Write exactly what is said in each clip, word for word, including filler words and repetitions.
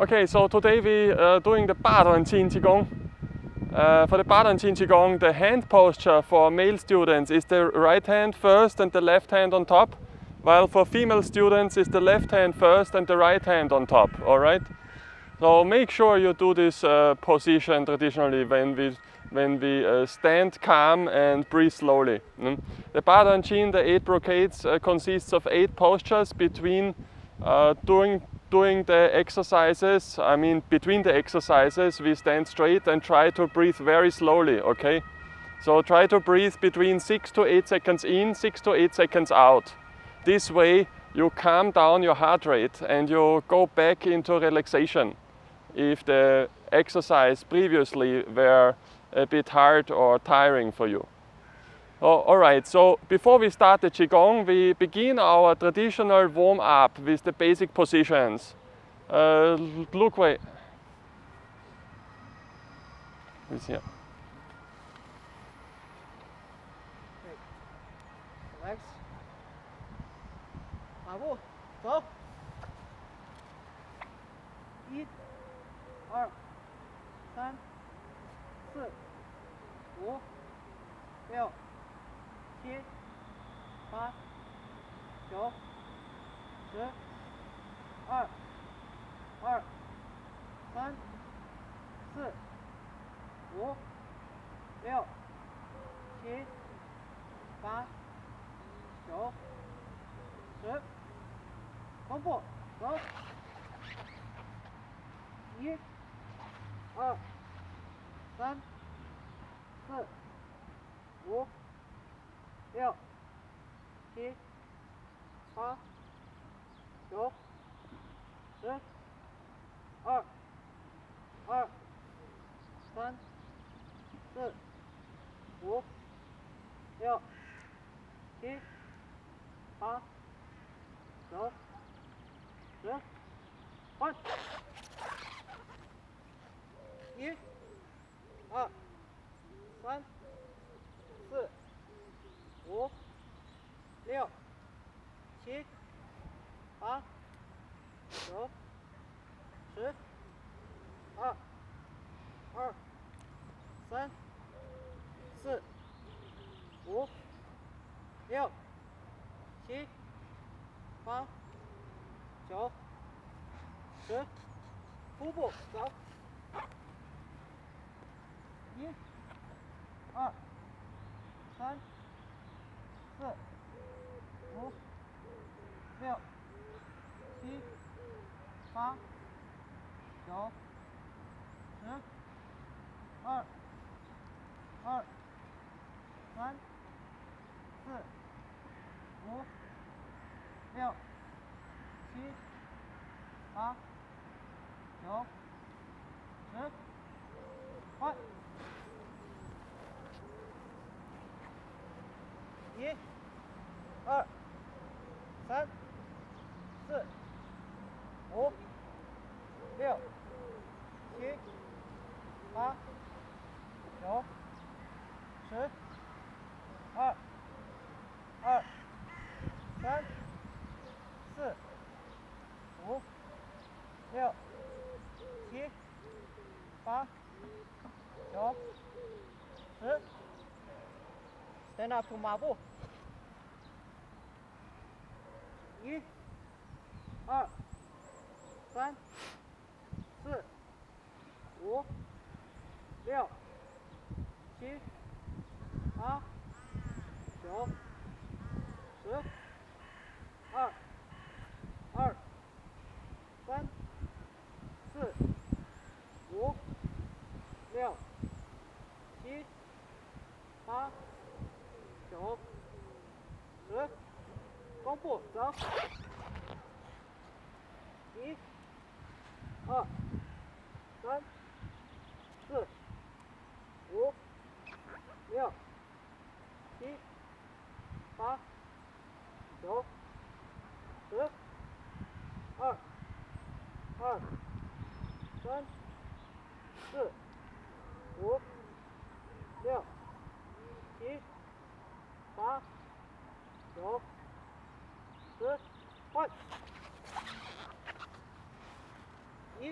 Okay, so today we are uh, doing the Ba Duan Jin Qigong. Uh, for the Ba Duan Jin Qigong, the hand posture for male students is the right hand first and the left hand on top, while for female students is the left hand first and the right hand on top, all right? So make sure you do this uh, position traditionally when we, when we uh, stand calm and breathe slowly. Mm? The Ba Duan Jin, the eight brocades, uh, consists of eight postures between uh, during Doing the exercises, I mean between the exercises, we stand straight and try to breathe very slowly, okay? So try to breathe between six to eight seconds in, six to eight seconds out. This way you calm down your heart rate and you go back into relaxation if the exercise previously were a bit hard or tiring for you. Oh, all right, so before we start the Qigong, we begin our traditional warm-up with the basic positions. Uh, look away. It's here. Relax. Mabu, go. one, two, three, four, five, six, eight, nine, ten, eleven, twelve, thirteen, fourteen, fifteen, sixteen, seventeen, eighteen, nineteen, Gombo, go! one, two, three, four, five, six, seven, eight, nine, ten, Pubu, go. one, two, three, four, five, six, seven, eight, nine, ten. Stand up to Mabu. one, two, three, four, five, six, seven, eight, nine, ten. Gombo, go. one, two, three, four, five, six, seven, eight, nine, ten.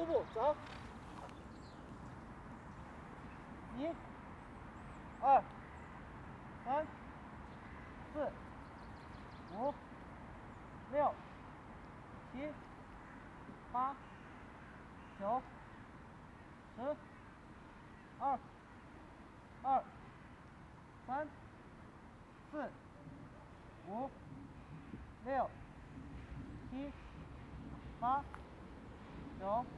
Pubu,走. Eins, zwei, drei, vier, fünf, sechs, sieben, acht, neun, zehn, elf, zwölf, dreizehn, vierzehn, fünfzehn, sechzehn, siebzehn, acht, neun, zehn, und eins, zwei, drei, vier, fünf, sechs, sieben, acht, neun, zehn, elf, zwölf, dreizehn, vierzehn, fünfzehn, sechzehn, sieben, acht, neun, zehn.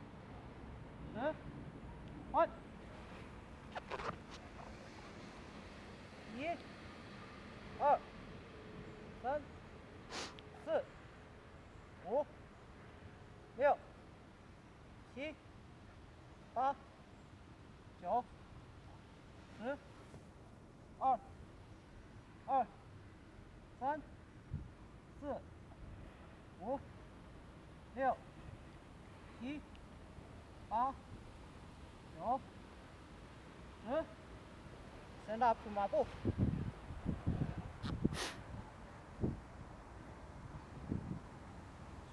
Stand up to Mabu.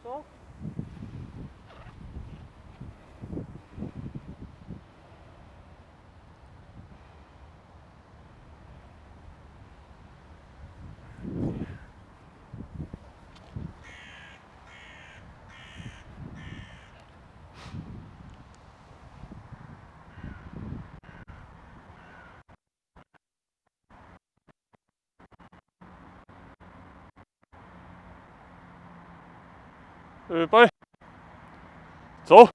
So. Äh, bei. So.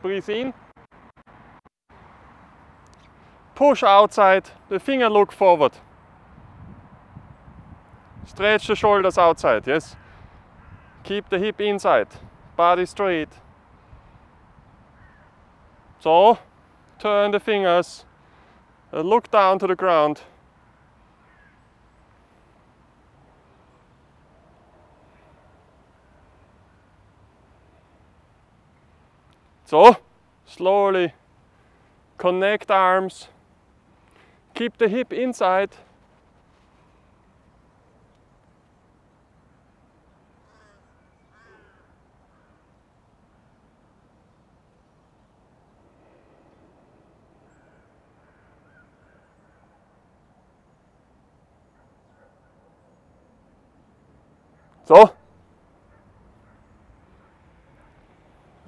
Breathe in. Push outside. The finger look forward. Stretch the shoulders outside, yes? Keep the hip inside. Body straight. So, turn the fingers, uh, look down to the ground. So, slowly connect arms, keep the hip inside. So,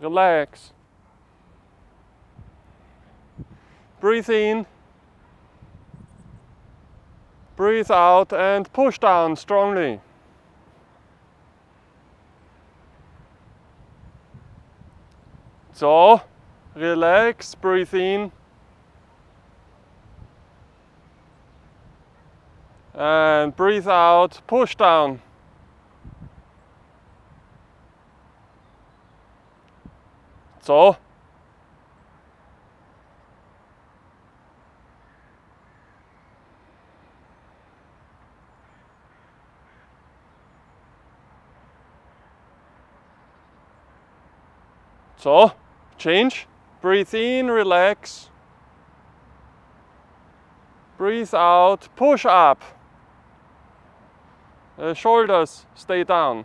relax, breathe in, breathe out and push down strongly. So, relax, breathe in and breathe out, push down. So. So, change. Breathe in, relax. Breathe out, push up. The shoulders stay down.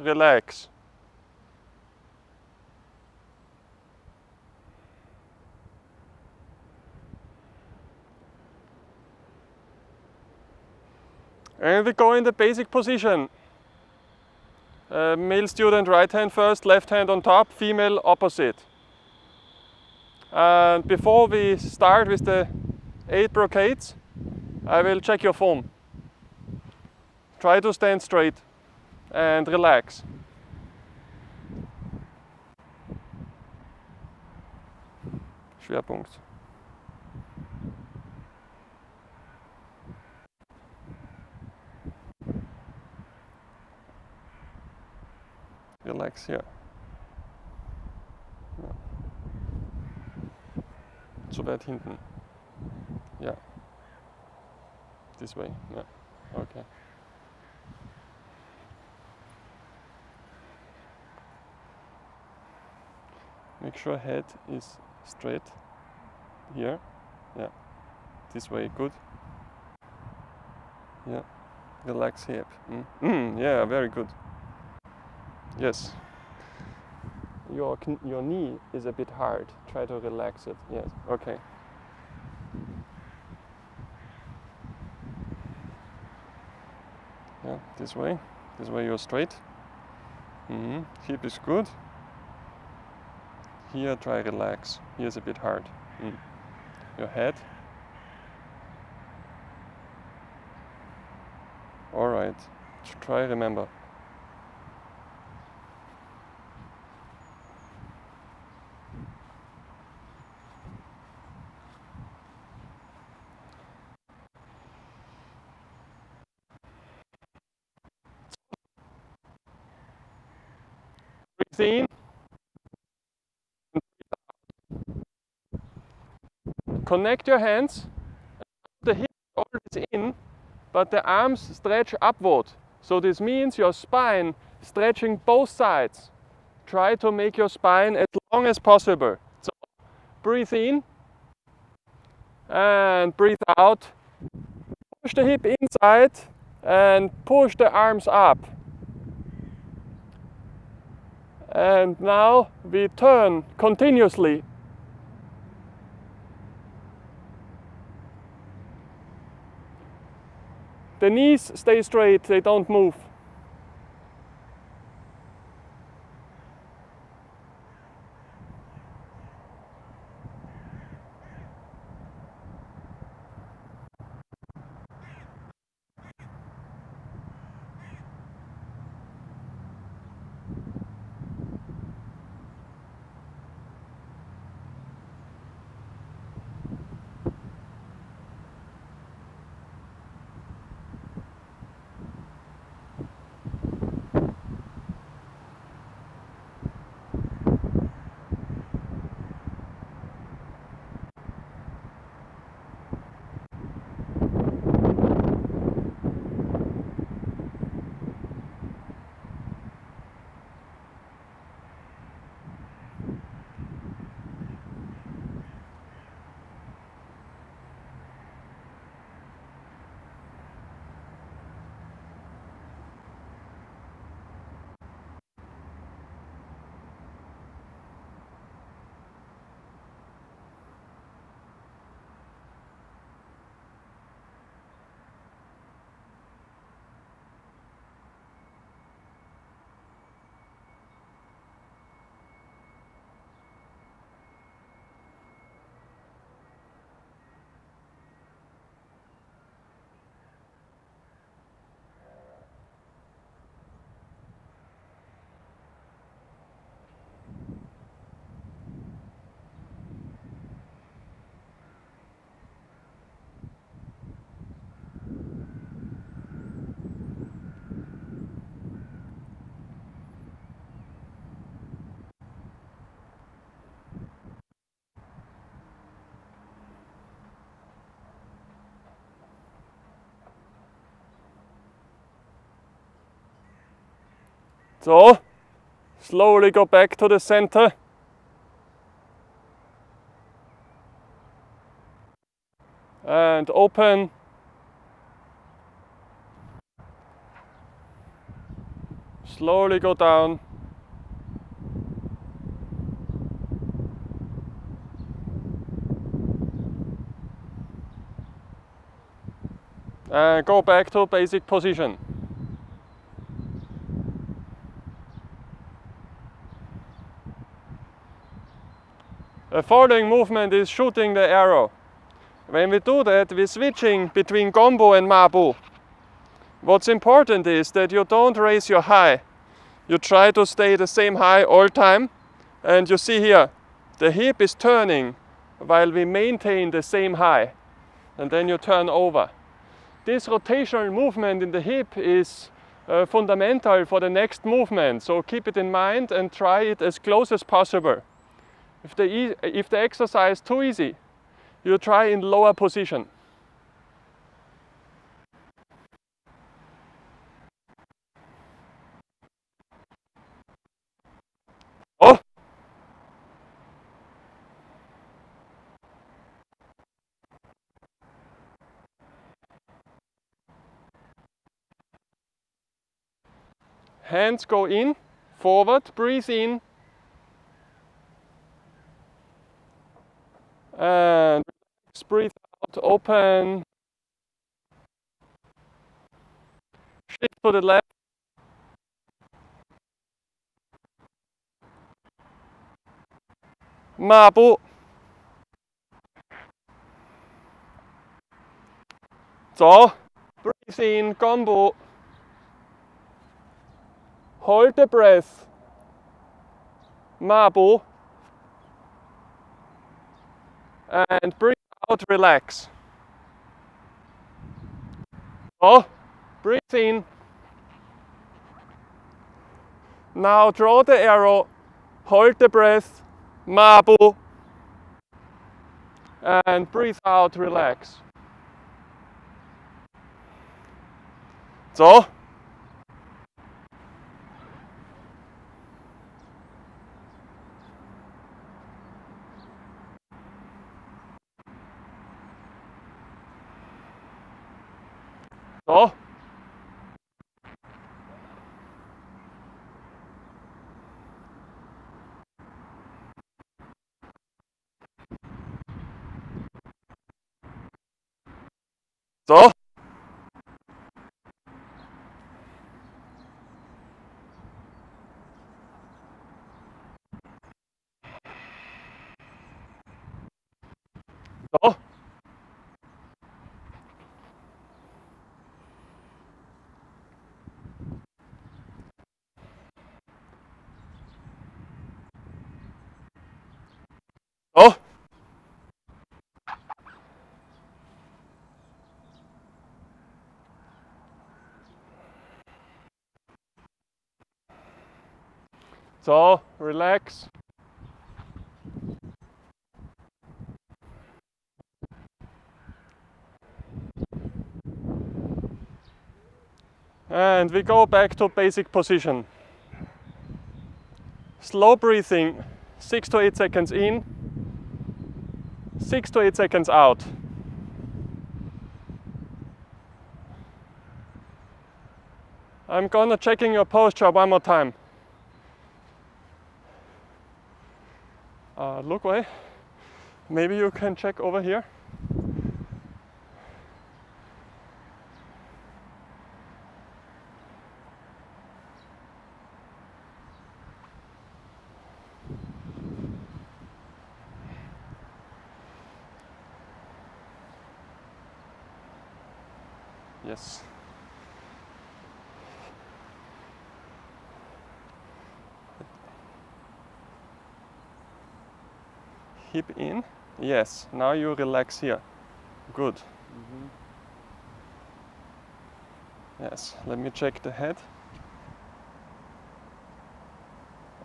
Relax. And we go in the basic position. Uh, male student right hand first, left hand on top, female opposite. And before we start with the eight brocades, I will check your form. Try to stand straight and relax. Schwerpunkt. Relax here. Ja. Zu weit hinten. Ja. This way. Ja. Okay. Make sure head is straight here. Yeah. This way, good. Yeah. Relax hip. Mm. Mm, yeah, very good. Yes. Your your knee is a bit hard. Try to relax it. Yes. Okay. Yeah. This way. This way you're straight. Mm-hmm. Hip is good. Here try relax. Here's a bit hard. Mm. Your head. All right. Try remember. Breathe in. Connect your hands, the hips are always in, but the arms stretch upward. So this means your spine stretching both sides. Try to make your spine as long as possible. So breathe in and breathe out. Push the hip inside and push the arms up. And now we turn continuously. The knees stay straight, they don't move. So, slowly go back to the center. And open. Slowly go down. And go back to basic position. The following movement is shooting the arrow. When we do that, we're switching between Gombo and Mabu. What's important is that you don't raise your high. You try to stay the same high all time. And you see here, the hip is turning while we maintain the same high, and then you turn over. This rotational movement in the hip is uh, fundamental for the next movement, so keep it in mind and try it as close as possible. If the, e if the exercise is too easy, you try in lower position. Hands go in, forward, breathe in, and relax, breathe out, open, shift to the left, Mabu, so, breathe in, Gombo. Hold the breath, Mabu, and breathe out, relax. Oh, breathe in. Now draw the arrow, hold the breath, Mabu, and breathe out, relax. So. So. So. So. Oh. So, relax. And we go back to basic position. Slow breathing, six to eight seconds in. Six to eight seconds out. I'm gonna check in your posture one more time. Uh, look away. Maybe you can check over here. Yes. Hip in. Yes. Now you relax here. Good. Mm-hmm. Yes. Let me check the head.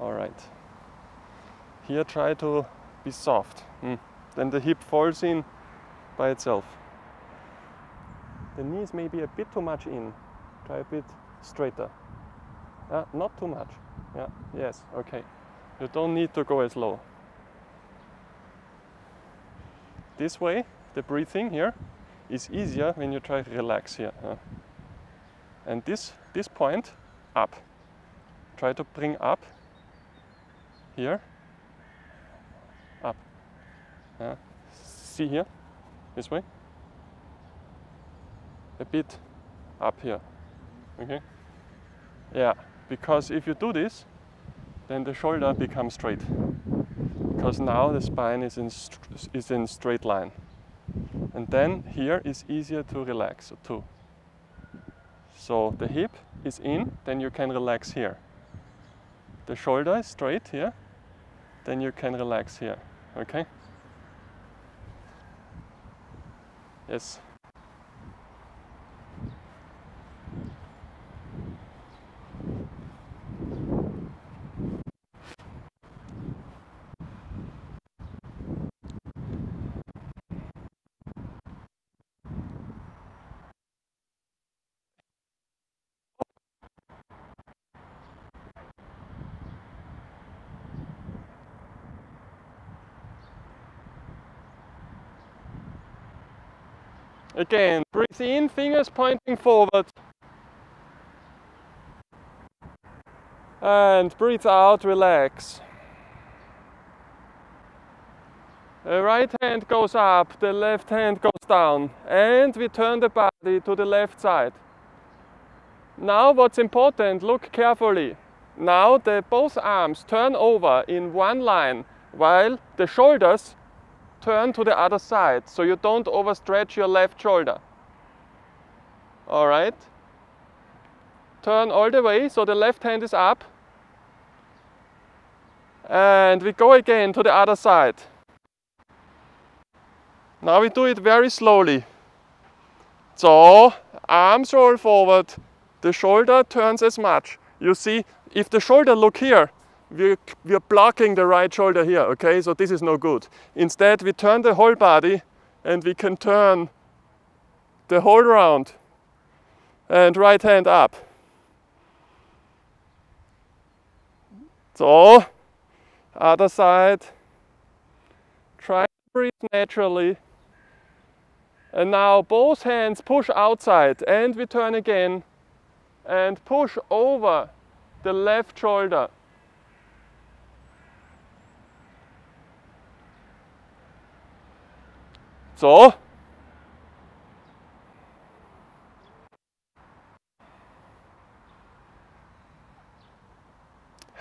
All right. Here try to be soft. Mm. Then the hip falls in by itself. The knees may be a bit too much in. Try a bit straighter. Uh, not too much. Yeah. Yes. Okay. You don't need to go as low. This way, the breathing here is easier when you try to relax here. Uh. And this this point up. Try to bring up here. Up. Uh. See here. This way. A bit up here, okay? Yeah, because if you do this, then the shoulder becomes straight. Because now the spine is in is in straight line, and then here is easier to relax too. So the hip is in, then you can relax here. The shoulder is straight here, then you can relax here, okay? ist. Again, breathe in, fingers pointing forward. And breathe out, relax. The right hand goes up, the left hand goes down. And we turn the body to the left side. Now what's important, look carefully. Now the both arms turn over in one line, while the shoulders turn to the other side, so you don't overstretch your left shoulder. All right. Turn all the way, so the left hand is up. And we go again to the other side. Now we do it very slowly. So, arms roll forward, the shoulder turns as much. You see, if the shoulder look here, We're, we're blocking the right shoulder here, okay? So this is no good. Instead, we turn the whole body and we can turn the whole round. And right hand up. So, other side. Try to breathe naturally. And now both hands push outside and we turn again. And push over the left shoulder. So,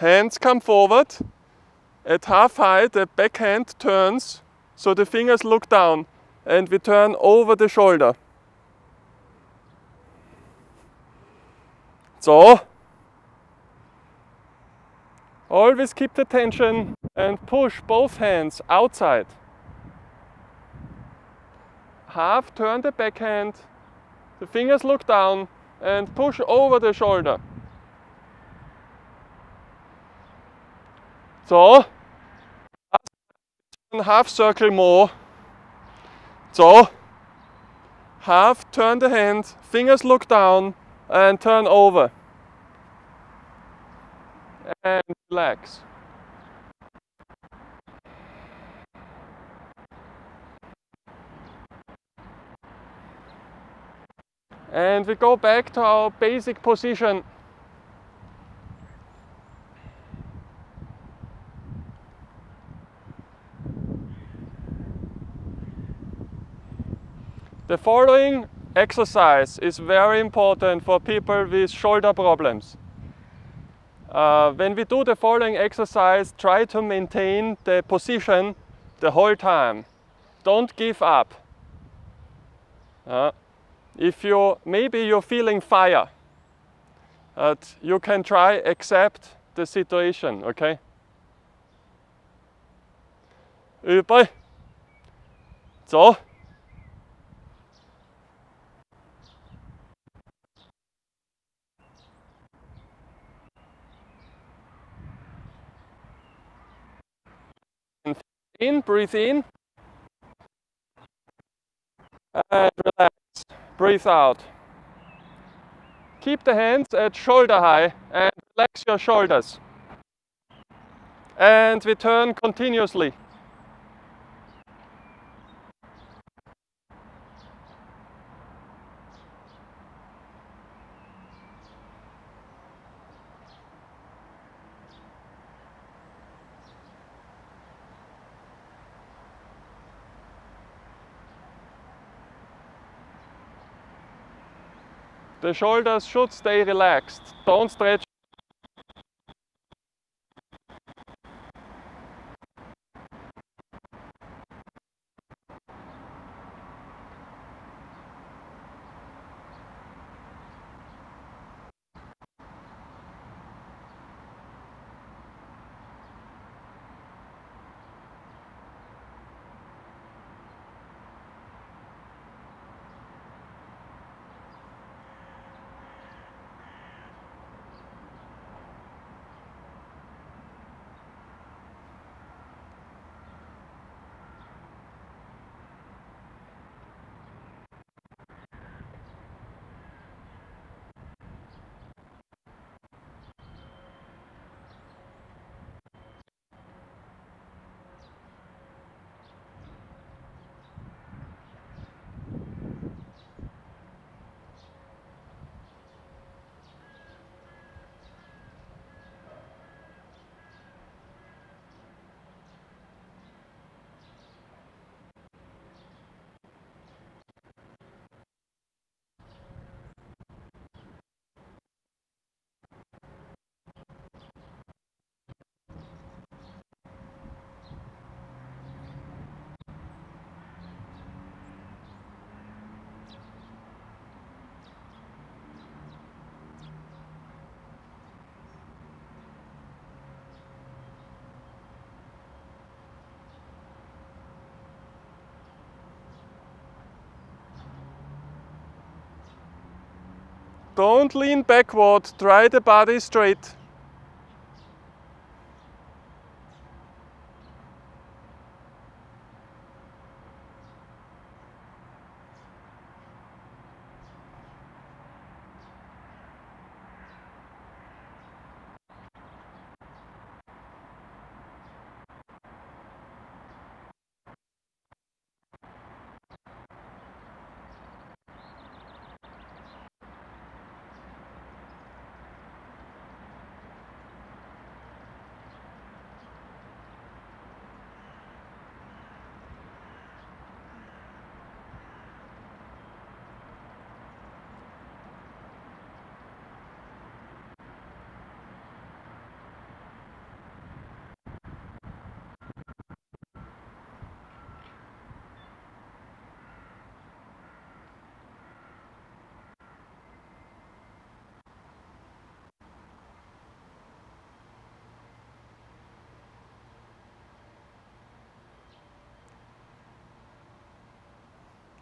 hands come forward, at half height the back hand turns, so the fingers look down and we turn over the shoulder. So, always keep the tension and push both hands outside. Half turn the backhand, the fingers look down and push over the shoulder. So, half circle more. So, half turn the hand, fingers look down and turn over. And relax. And we go back to our basic position. The following exercise is very important for people with shoulder problems. Uh, when we do the following exercise, try to maintain the position the whole time. Don't give up. Uh, If you, maybe you're feeling fire, but you can try accept the situation, okay? Über. So. In, breathe in. And relax. Breathe out. Keep the hands at shoulder high and relax your shoulders. And we turn continuously. The shoulders should stay relaxed. Don't stretch. Don't lean backward, try the body straight.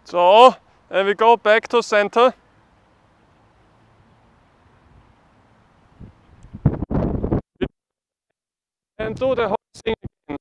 So, and we go back to center. And do the whole thing again.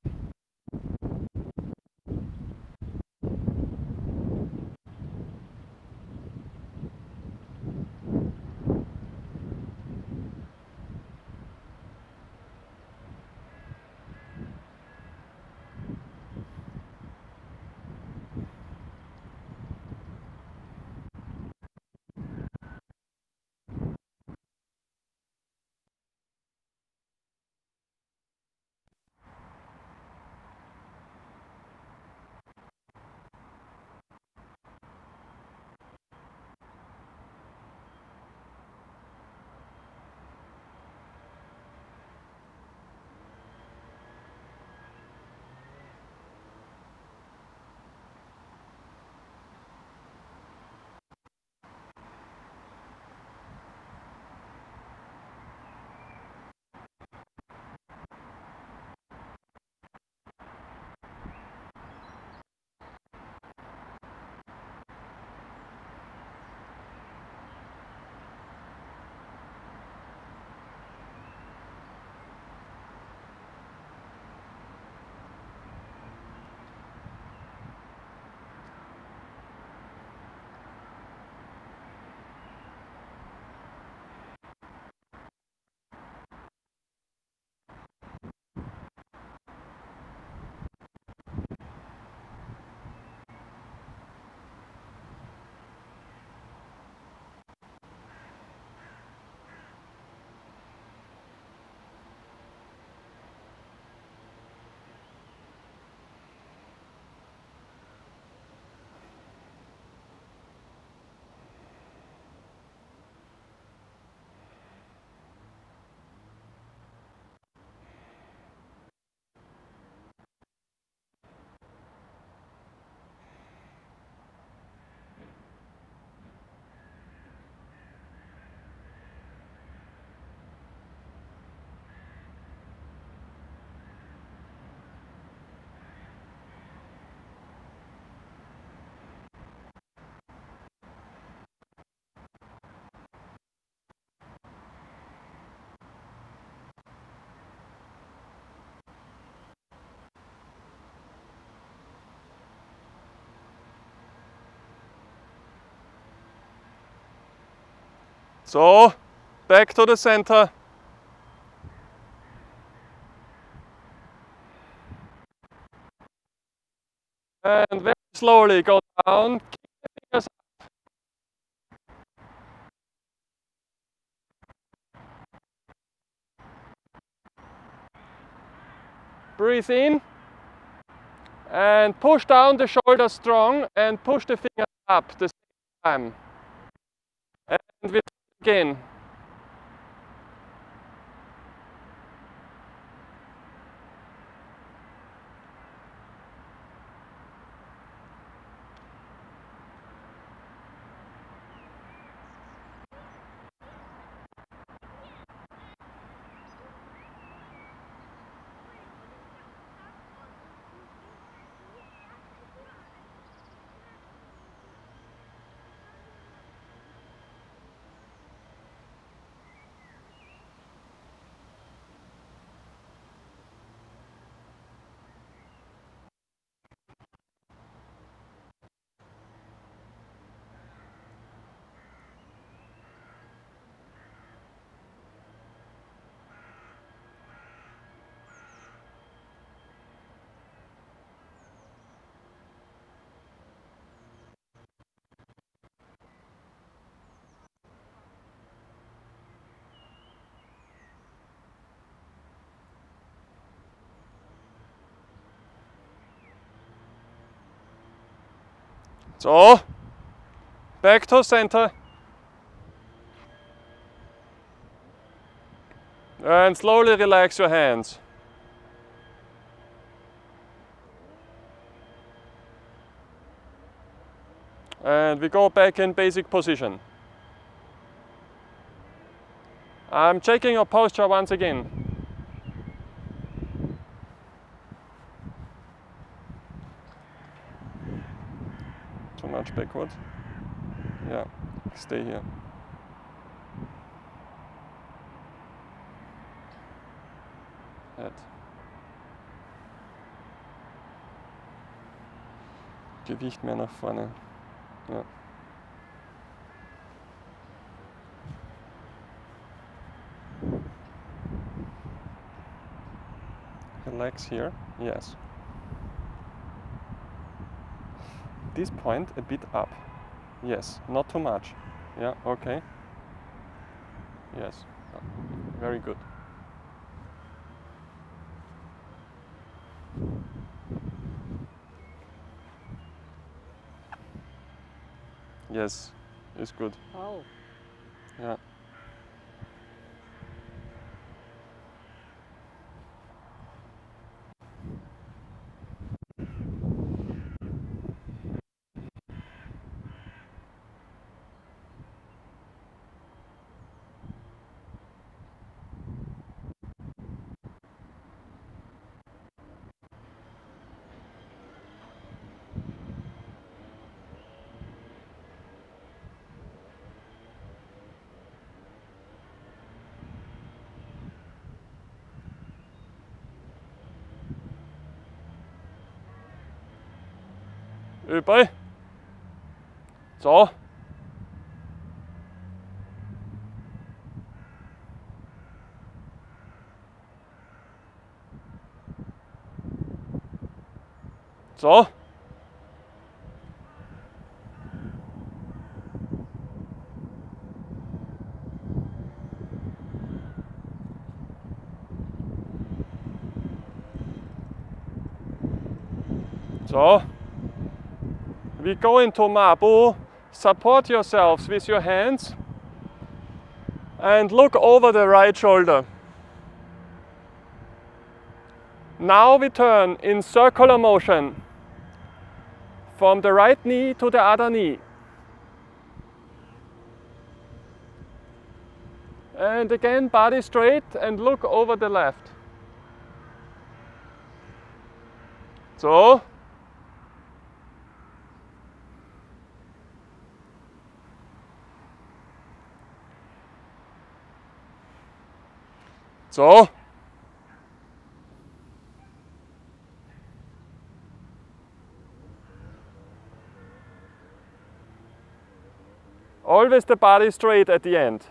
So, back to the center. And very slowly go down. Breathe in. And push down the shoulders strong and push the fingers up at the same time. And we again. So, back to center. And slowly relax your hands. And we go back in basic position. I'm checking your posture once again. Too much backwards. Yeah, stay here. That. Gewicht mehr nach vorne. Ja. Relax here, yes. This point a bit up, yes, not too much. Yeah, okay. Yes, very good. Yes, it's good. Oh. Yeah. Übel. So. So. So. We go into Mabu, support yourselves with your hands and look over the right shoulder. Now we turn in circular motion from the right knee to the other knee. And again, body straight and look over the left. So. So. Always the body straight at the end.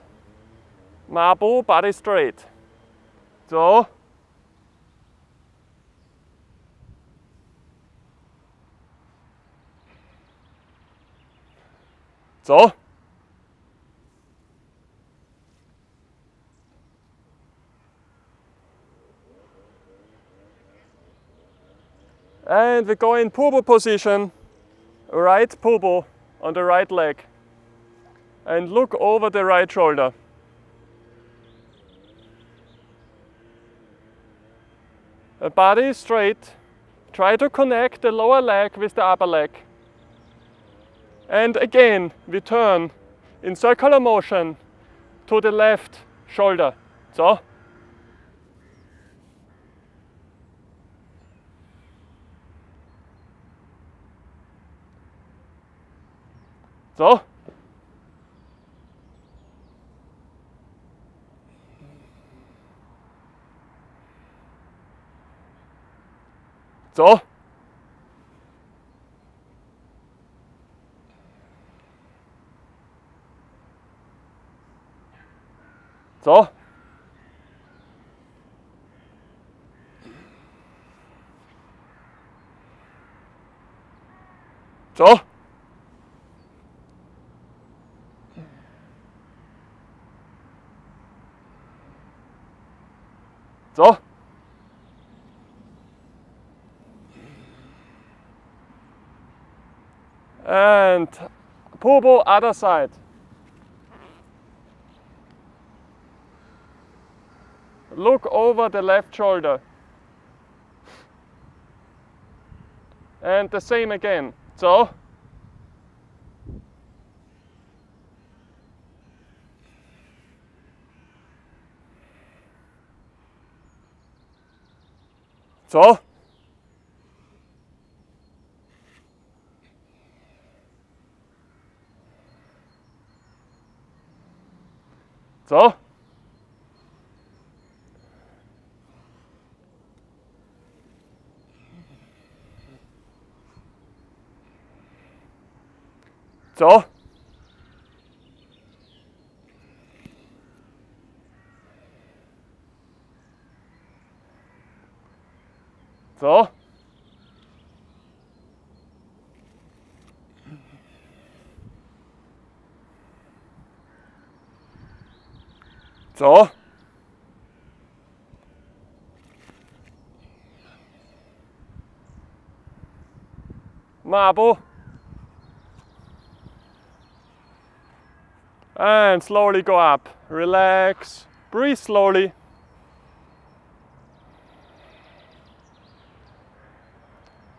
Mabu, body straight. So. So. And we go in Pubu position, right Pubu on the right leg. And look over the right shoulder. The body is straight. Try to connect the lower leg with the upper leg. And again, we turn in circular motion to the left shoulder. So. So. So. So. So. So. And Pubu, other side. Look over the left shoulder. And the same again. So, so, so, so. So. So. Mabu. And slowly go up. Relax. Breathe slowly.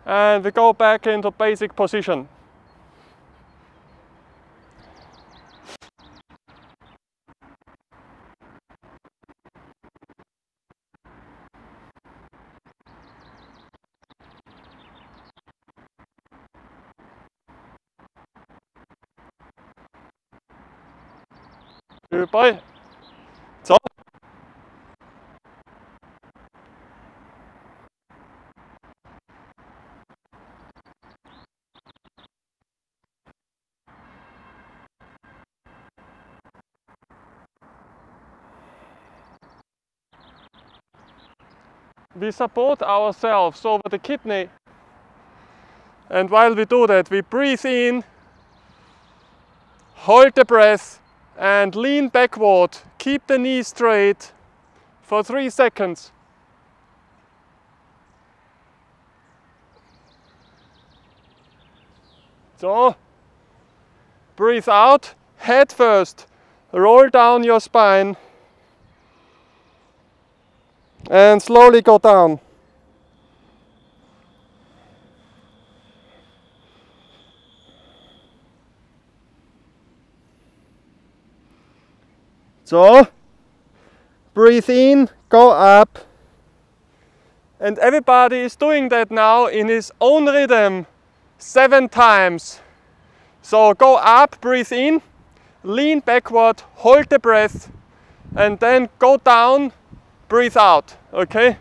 And we go back into basic position. Goodbye. So. We support ourselves over the kidney, and while we do that, we breathe in, hold the breath, and lean backward. Keep the knee straight for three seconds. So, breathe out, head first, roll down your spine. And slowly go down. So, breathe in, go up. And everybody is doing that now in his own rhythm, seven times. So go up, breathe in, lean backward, hold the breath, and then go down, breathe out, okay?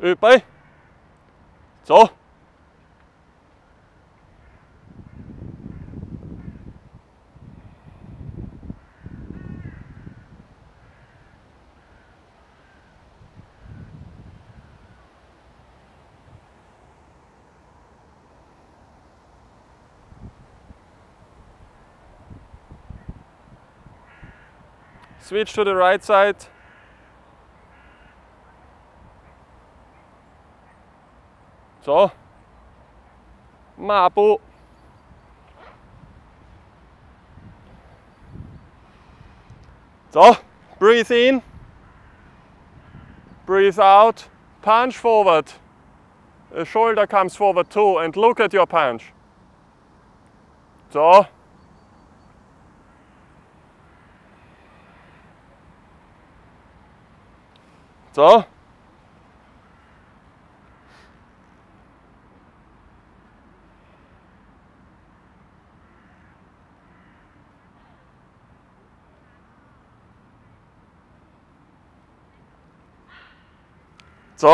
预备，走。 Switch to the right side. So, Mabu. So, breathe in, breathe out, punch forward. The shoulder comes forward too, and look at your punch. So, so. So. So.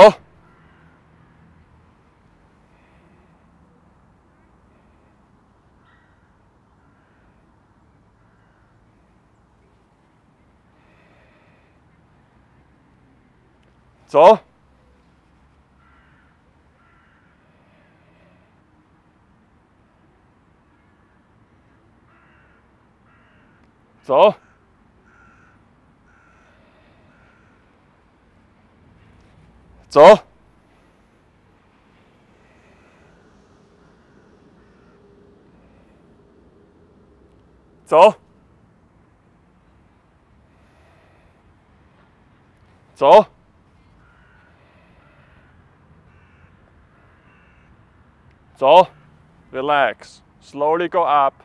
So. So. So. So. So. Relax. Slowly go up.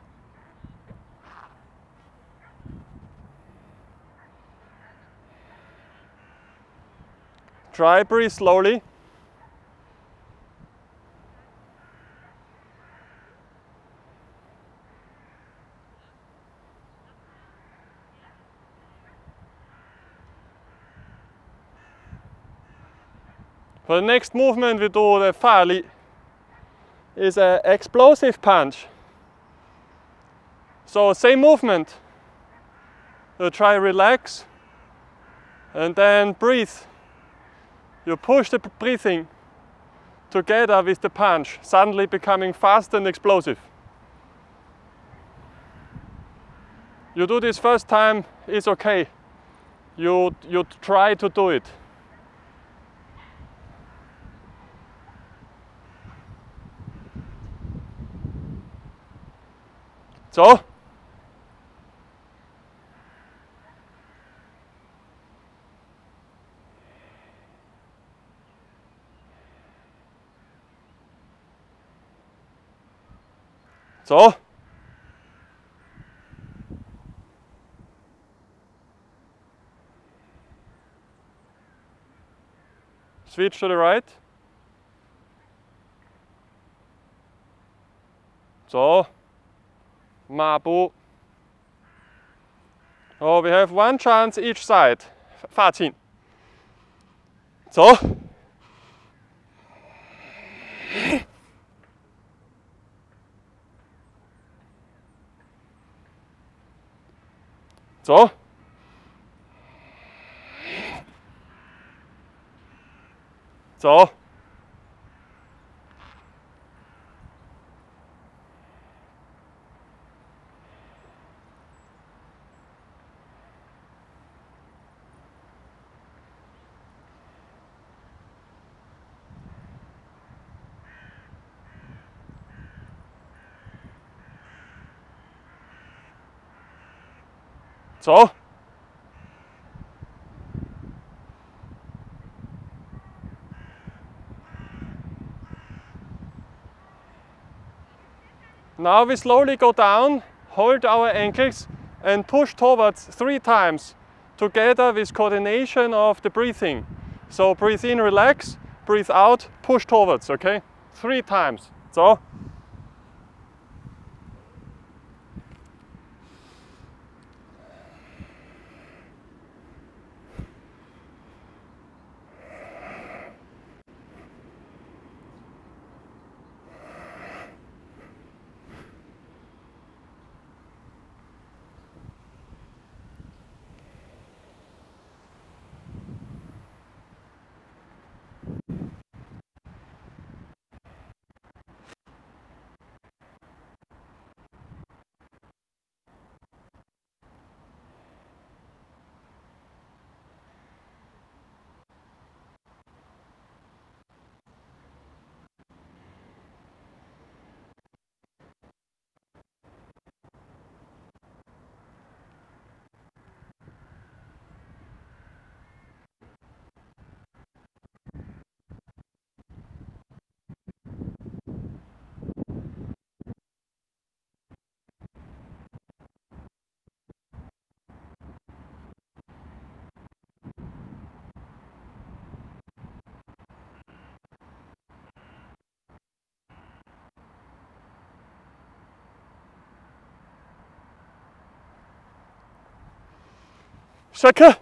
Try breathe slowly. For the next movement we do the Fali is an explosive punch. So same movement. So try relax and then breathe. You push the breathing together with the punch, suddenly becoming fast and explosive. You do this first time, it's okay. You, you try to do it. So. So. Switch to the right. So. Mabu. Oh, we have one chance each side. Fa Qin. So. So. So. 走。Now we slowly go down, hold our ankles and push towards three times, together with coordination of the breathing. So breathe in, relax, breathe out, push towards, okay? Three times. So. Shaka!